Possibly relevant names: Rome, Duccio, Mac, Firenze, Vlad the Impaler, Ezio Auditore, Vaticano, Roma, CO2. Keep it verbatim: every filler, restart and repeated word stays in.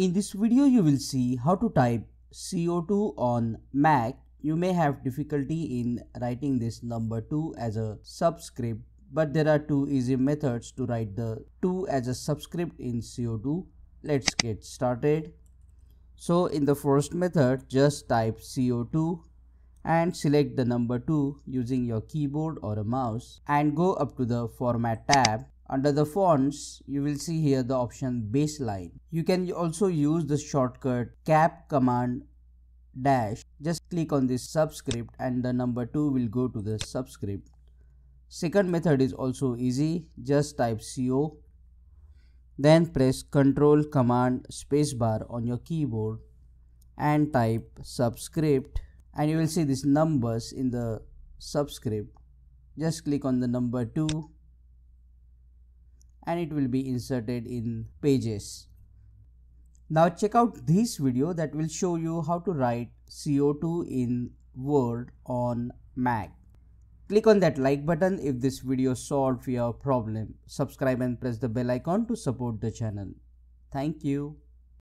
In this video you will see how to type C O two on Mac. You may have difficulty in writing this number two as a subscript, but there are two easy methods to write the two as a subscript in C O two. Let's get started. So in the first method, just type C O two and select the number two using your keyboard or a mouse and go up to the Format tab. Under the fonts, you will see here the option baseline. You can also use the shortcut cap command dash. Just click on this subscript and the number two will go to the subscript. Second method is also easy. Just type C O, then press Control Command Spacebar on your keyboard and type subscript, and you will see these numbers in the subscript. Just click on the number two and it will be inserted in Pages. Now check out this video that will show you how to write C O two in Word on Mac. Click on that like button if this video solved your problem. Subscribe and press the bell icon to support the channel. Thank you.